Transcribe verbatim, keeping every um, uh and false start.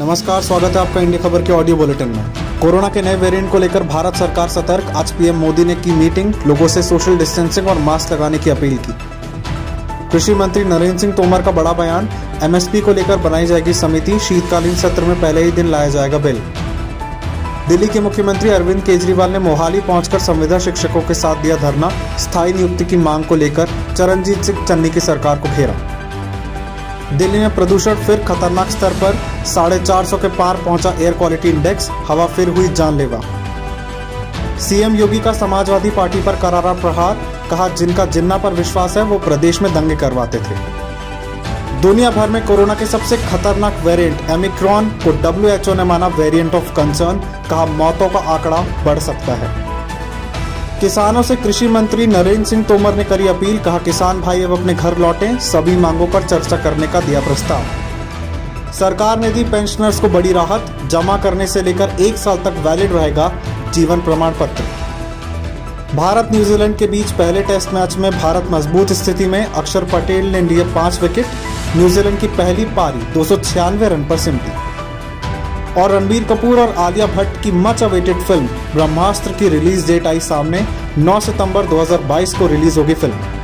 नमस्कार, स्वागत है आपका इंडिया खबर के ऑडियो बुलेटिन में। कोरोना के नए वेरिएंट को लेकर भारत सरकार सतर्क, आज पीएम मोदी ने की मीटिंग, लोगों से सोशल डिस्टेंसिंग और मास्क लगाने की अपील की। कृषि मंत्री नरेंद्र सिंह तोमर का बड़ा बयान, एमएसपी को लेकर बनाई जाएगी समिति, शीतकालीन सत्र में पहले ही दिन लाया जाएगा बिल। दिल्ली के मुख्यमंत्री अरविंद केजरीवाल ने मोहाली पहुंचकर संविदा शिक्षकों के साथ दिया धरना, स्थायी नियुक्ति की मांग को लेकर चरणजीत सिंह चन्नी की सरकार को घेरा। दिल्ली में प्रदूषण फिर खतरनाक स्तर पर, साढ़े चार सौ के पार पहुंचा एयर क्वालिटी इंडेक्स, हवा फिर हुई जानलेवा। सीएम योगी का समाजवादी पार्टी पर करारा प्रहार, कहा जिनका जिन्ना पर विश्वास है वो प्रदेश में दंगे करवाते थे। दुनिया भर में कोरोना के सबसे खतरनाक वेरिएंट ओमिक्रॉन को डब्ल्यूएचओ ने माना वेरिएंट ऑफ कंसर्न, कहा मौतों का आंकड़ा बढ़ सकता है। किसानों से कृषि मंत्री नरेंद्र सिंह तोमर ने करी अपील, कहा किसान भाई अब अपने घर लौटें, सभी मांगों पर चर्चा करने का दिया प्रस्ताव। सरकार ने दी पेंशनर्स को बड़ी राहत, जमा करने से लेकर एक साल तक वैलिड रहेगा जीवन प्रमाण पत्र। भारत न्यूजीलैंड के बीच पहले टेस्ट मैच में भारत मजबूत स्थिति में, अक्षर पटेल ने लिए पांच विकेट, न्यूजीलैंड की पहली पारी दो सौ छियानवे रन पर सिमटी। और रणबीर कपूर और आलिया भट्ट की मच अवेटेड फिल्म ब्रह्मास्त्र की रिलीज डेट आई सामने, नौ सितंबर दो हज़ार बाईस को रिलीज होगी फिल्म।